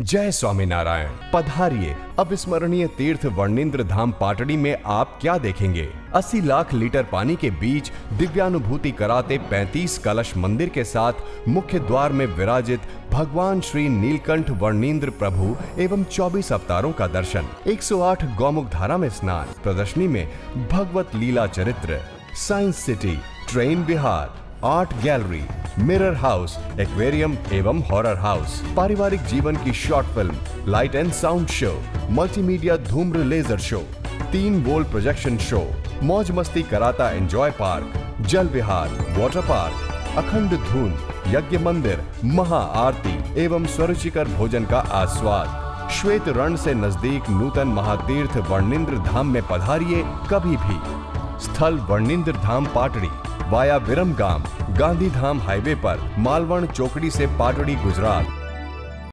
जय स्वामीनारायण। पधारिए अविस्मरणीय तीर्थ वर्णींद्र धाम पाटड़ी में आप क्या देखेंगे। 80 लाख लीटर पानी के बीच दिव्यानुभूति कराते 35 कलश मंदिर के साथ मुख्य द्वार में विराजित भगवान श्री नीलकंठ वर्णींद्र प्रभु एवं 24 अवतारों का दर्शन, 108 गौमुख धारा में स्नान, प्रदर्शनी में भगवत लीला चरित्र, साइंस सिटी, ट्रेन विहार, art gallery, mirror house, aquarium एवं हॉरर हाउस, पारिवारिक जीवन की short film, light and sound show, multimedia धूम्र लेजर शो, 3 वोल्ट प्रोजेक्शन शो, मौज मस्ती कराता एंजॉय पार्क, जल विहार, वाटर पार्क, अखंड धून, यज्ञ मंदिर, महा आरती एवं स्वरुचिकर भोजन का आस्वाद। श्वेत रण से नजदीक नूतन महातीर्थ वर्णींद्र धाम में पधारिए कभी भी। स्थल वर्णींद्र धाम पाटड़ी वाया विरमगाम गांधीधाम हाईवे पर मालवण चौकड़ी से पाटड़ी गुजरात।